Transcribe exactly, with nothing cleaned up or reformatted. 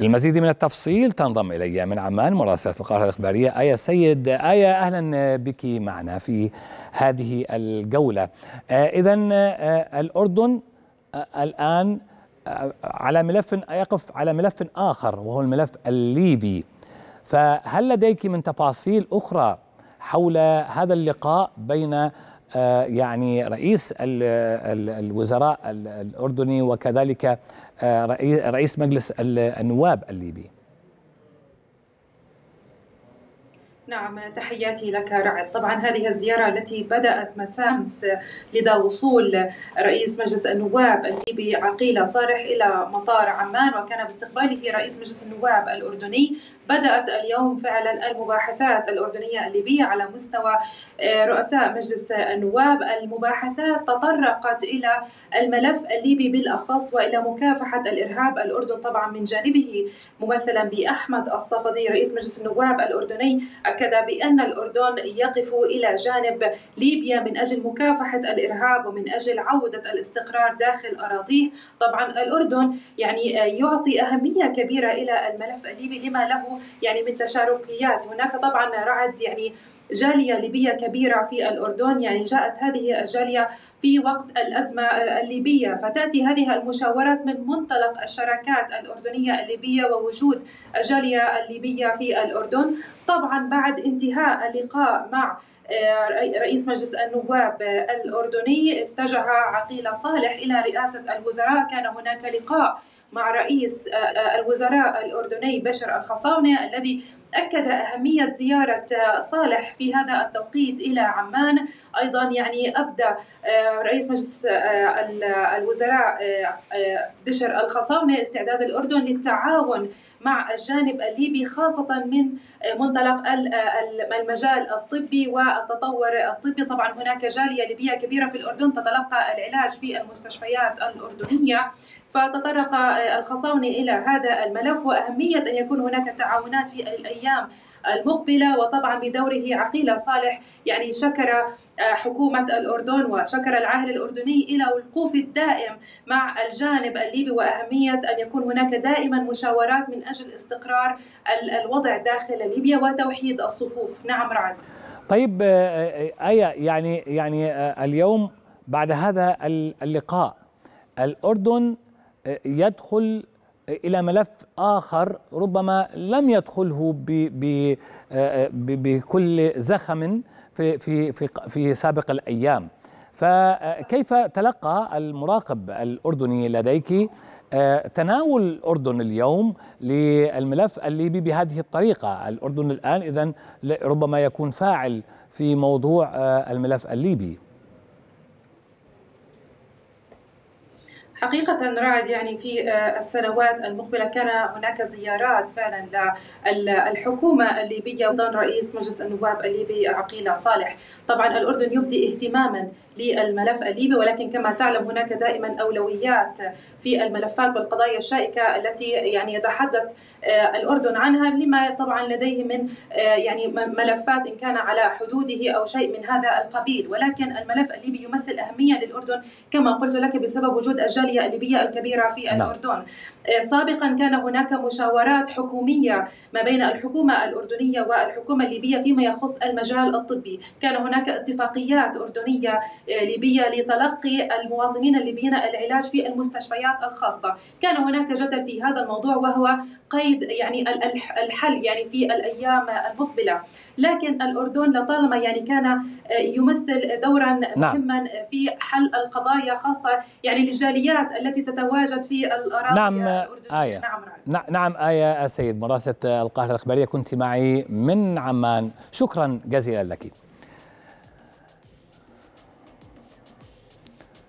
المزيد من التفصيل تنضم إلي من عمان مراسلة القاهرة الإخبارية آية السيد. آية، أهلا بك معنا في هذه الجولة. إذا الأردن الآن على ملف يقف على ملف آخر وهو الملف الليبي، فهل لديك من تفاصيل أخرى حول هذا اللقاء بين يعني رئيس الوزراء الأردني وكذلك رئيس مجلس النواب الليبي؟ نعم، تحياتي لك رعد. طبعا هذه الزيارة التي بدأت مساء أمس لدى وصول رئيس مجلس النواب الليبي عقيلة صالح إلى مطار عمان وكان باستقباله رئيس مجلس النواب الأردني، بدأت اليوم فعلا المباحثات الأردنية الليبية على مستوى رؤساء مجلس النواب. المباحثات تطرقت إلى الملف الليبي بالأخص وإلى مكافحة الإرهاب. الأردن طبعا من جانبه ممثلا بأحمد الصفدي رئيس مجلس النواب الأردني أكد بأن الأردن يقف إلى جانب ليبيا من أجل مكافحة الإرهاب ومن أجل عودة الاستقرار داخل أراضيه. طبعا الأردن يعني يعطي أهمية كبيرة إلى الملف الليبي لما له يعني من تشاركيات. هناك طبعا رعد يعني جالية ليبية كبيرة في الأردن، يعني جاءت هذه الجالية في وقت الأزمة الليبية، فتأتي هذه المشاورات من منطلق الشراكات الأردنية الليبية ووجود الجالية الليبية في الأردن. طبعا بعد انتهاء اللقاء مع رئيس مجلس النواب الأردني اتجه عقيلة صالح إلى رئاسة الوزراء. كان هناك لقاء مع رئيس الوزراء الأردني بشر الخصاونة الذي أكد أهمية زيارة صالح في هذا التوقيت إلى عمان. أيضا يعني أبدى رئيس مجلس الوزراء بشر الخصاونة استعداد الأردن للتعاون مع الجانب الليبي خاصة من منطلق المجال الطبي والتطور الطبي. طبعا هناك جالية ليبية كبيرة في الأردن تتلقى العلاج في المستشفيات الأردنية، فتطرق الخصاونة إلى هذا الملف وأهمية أن يكون هناك تعاونات في الأيام المقبلة. وطبعا بدوره عقيلة صالح يعني شكر حكومة الأردن وشكر العاهل الأردني إلى الوقوف الدائم مع الجانب الليبي وأهمية أن يكون هناك دائما مشاورات من أجل استقرار الوضع داخل ليبيا وتوحيد الصفوف. نعم رعد. طيب آية، يعني يعني اليوم بعد هذا اللقاء الأردن يدخل إلى ملف آخر ربما لم يدخله بكل زخم في في في في سابق الأيام، فكيف تلقى المراقب الأردني لديك تناول الأردن اليوم للملف الليبي بهذه الطريقة؟ الأردن الآن إذن ربما يكون فاعل في موضوع الملف الليبي. حقيقة رعد يعني في السنوات المقبلة كان هناك زيارات فعلا للحكومة الليبية وأيضا رئيس مجلس النواب الليبي عقيلة صالح. طبعا الأردن يبدي اهتماما للملف الليبي، ولكن كما تعلم هناك دائما أولويات في الملفات والقضايا الشائكة التي يعني يتحدث الأردن عنها، لما طبعا لديه من يعني ملفات إن كان على حدوده أو شيء من هذا القبيل. ولكن الملف الليبي يمثل أهمية للأردن كما قلت لك بسبب وجود الجالية الليبية الكبيرة في الأردن. سابقا كان هناك مشاورات حكومية ما بين الحكومة الأردنية والحكومة الليبية فيما يخص المجال الطبي، كان هناك اتفاقيات أردنية ليبية لتلقي المواطنين الليبيين العلاج في المستشفيات الخاصة، كان هناك جدل في هذا الموضوع وهو قيد يعني الحل يعني في الأيام المقبلة. لكن الأردن لطالما يعني كان يمثل دورا مهما في حل القضايا خاصة يعني للجاليات التي تتواجد في الأراضي. نعم آية. نعم نعم آية السيد مراسلة القاهرة الإخبارية، كنت معي من عمان، شكرا جزيلا لك.